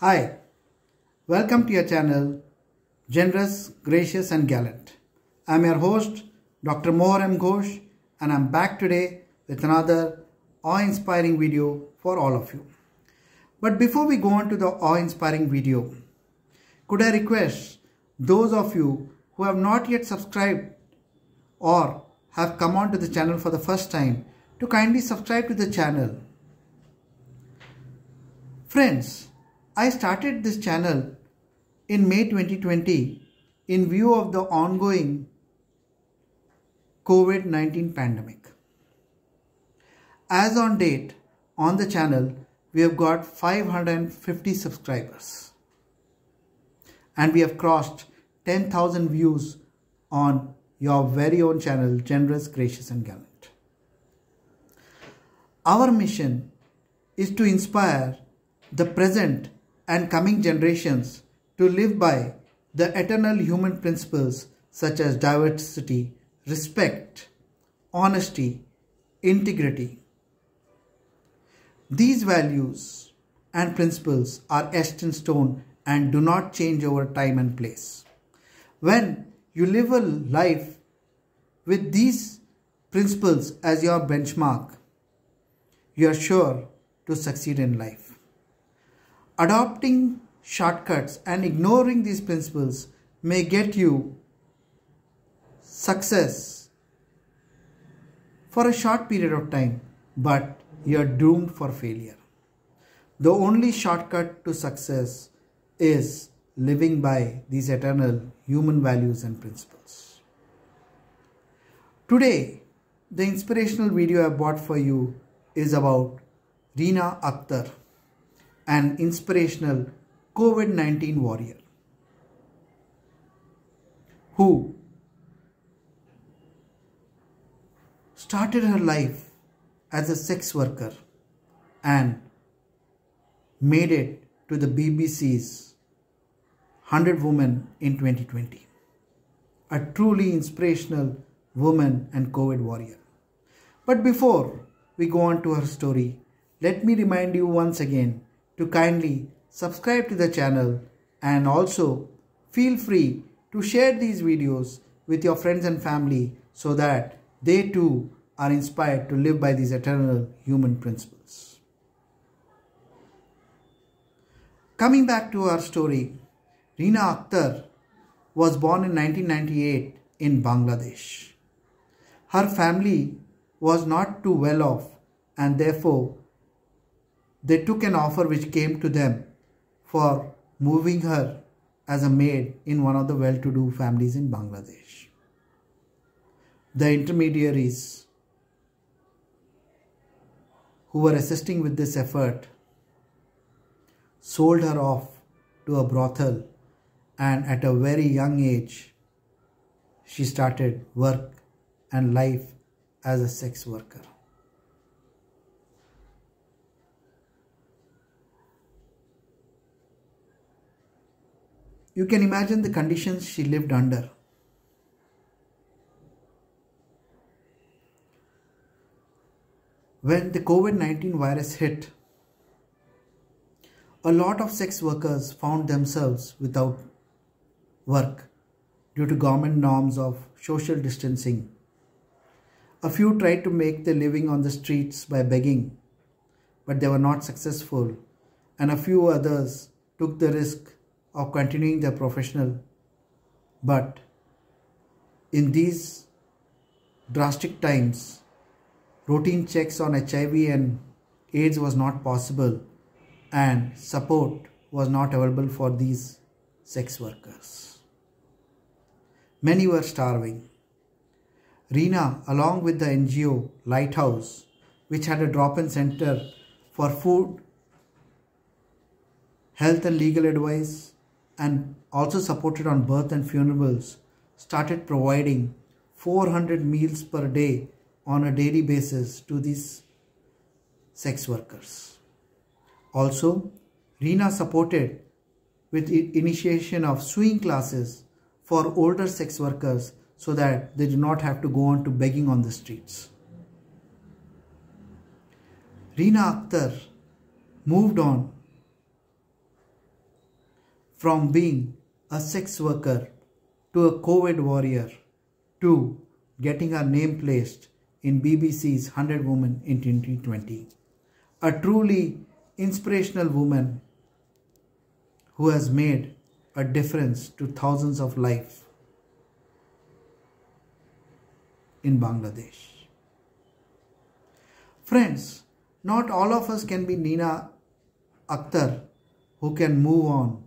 Hi, welcome to your channel, Generous, Gracious and Gallant. I am your host, Dr. M Ghosh, and I am back today with another awe-inspiring video for all of you. But before we go on to the awe-inspiring video, could I request those of you who have not yet subscribed or have come on to the channel for the first time to kindly subscribe to the channel. Friends, I started this channel in May 2020 in view of the ongoing COVID-19 pandemic. As on date, on the channel, we have got 550 subscribers and we have crossed 10,000 views on your very own channel, Generous, Gracious and Gallant. Our mission is to inspire the present and coming generations to live by the eternal human principles such as diversity, respect, honesty, integrity. These values and principles are etched in stone and do not change over time and place. When you live a life with these principles as your benchmark, you are sure to succeed in life. Adopting shortcuts and ignoring these principles may get you success for a short period of time, but you are doomed for failure. The only shortcut to success is living by these eternal human values and principles. Today, the inspirational video I brought for you is about Rina Akter, an inspirational COVID-19 warrior who started her life as a sex worker and made it to the BBC's 100 Women in 2020. A truly inspirational woman and COVID warrior. But before we go on to her story, let me remind you once again to kindly subscribe to the channel and also feel free to share these videos with your friends and family so that they too are inspired to live by these eternal human principles. Coming back to our story, Rina Akter was born in 1998 in Bangladesh. Her family was not too well off and therefore they took an offer which came to them for moving her as a maid in one of the well-to-do families in Bangladesh. The intermediaries who were assisting with this effort sold her off to a brothel, and at a very young age she started work and life as a sex worker. You can imagine the conditions she lived under. When the COVID-19 virus hit, a lot of sex workers found themselves without work due to government norms of social distancing. A few tried to make their living on the streets by begging, but they were not successful, and a few others took the risk of continuing their professional, but in these drastic times, routine checks on HIV and AIDS was not possible and support was not available for these sex workers. Many were starving. Rina, along with the NGO Lighthouse, which had a drop-in center for food, health and legal advice, and also supported on birth and funerals, started providing 400 meals per day on a daily basis to these sex workers. Also, Rina supported with the initiation of sewing classes for older sex workers so that they do not have to go on to begging on the streets. Rina Akter moved on from being a sex worker to a COVID warrior to getting her name placed in BBC's 100 Women in 2020. A truly inspirational woman who has made a difference to thousands of lives in Bangladesh. Friends, not all of us can be Rina Akter, who can move on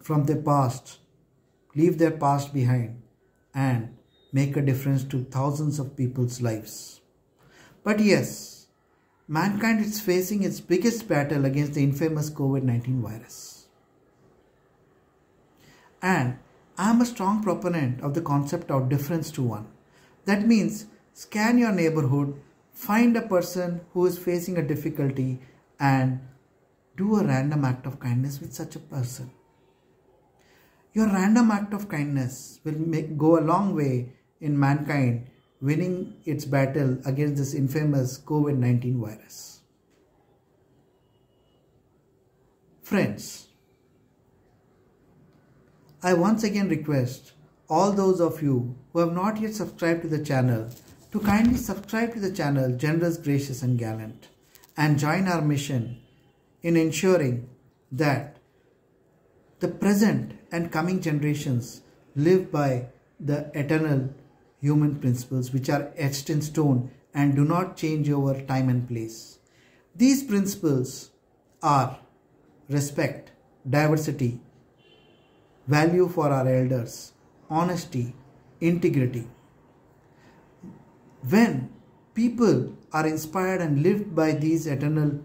from their past, leave their past behind and make a difference to thousands of people's lives. But yes, mankind is facing its biggest battle against the infamous COVID-19 virus. And I am a strong proponent of the concept of difference to one. That means scan your neighborhood, find a person who is facing a difficulty and do a random act of kindness with such a person. Your random act of kindness will go a long way in mankind winning its battle against this infamous COVID-19 virus. Friends, I once again request all those of you who have not yet subscribed to the channel to kindly subscribe to the channel, Generous, Gracious and Gallant, and join our mission in ensuring that the present and coming generations live by the eternal human principles which are etched in stone and do not change over time and place. These principles are respect, diversity, value for our elders, honesty, integrity. When people are inspired and lived by these eternal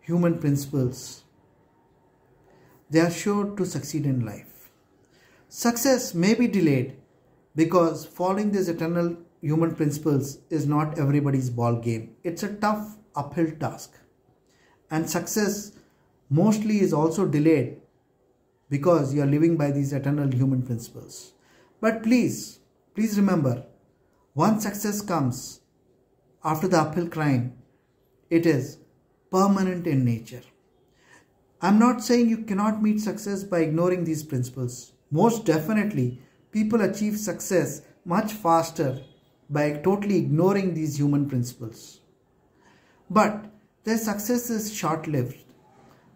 human principles, they are sure to succeed in life. Success may be delayed because following these eternal human principles is not everybody's ball game. It's a tough uphill task. And success mostly is also delayed because you are living by these eternal human principles. But please remember, once success comes after the uphill climb, it is permanent in nature. I'm not saying you cannot meet success by ignoring these principles. Most definitely, people achieve success much faster by totally ignoring these human principles. But their success is short-lived.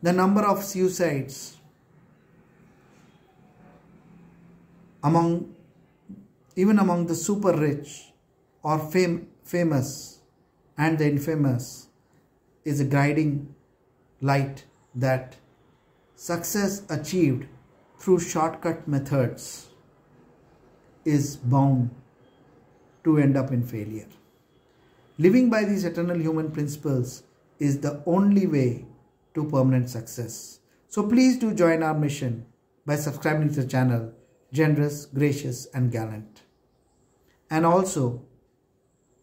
The number of suicides among the super rich or famous and the infamous is a guiding light that success achieved through shortcut methods is bound to end up in failure. Living by these eternal human principles is the only way to permanent success. So please do join our mission by subscribing to the channel, Generous, Gracious and Gallant. And also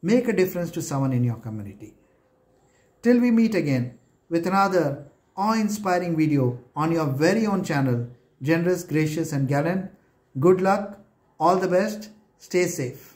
make a difference to someone in your community. Till we meet again with another awe-inspiring video on your very own channel, Generous, Gracious and Gallant. Good luck, all the best, stay safe.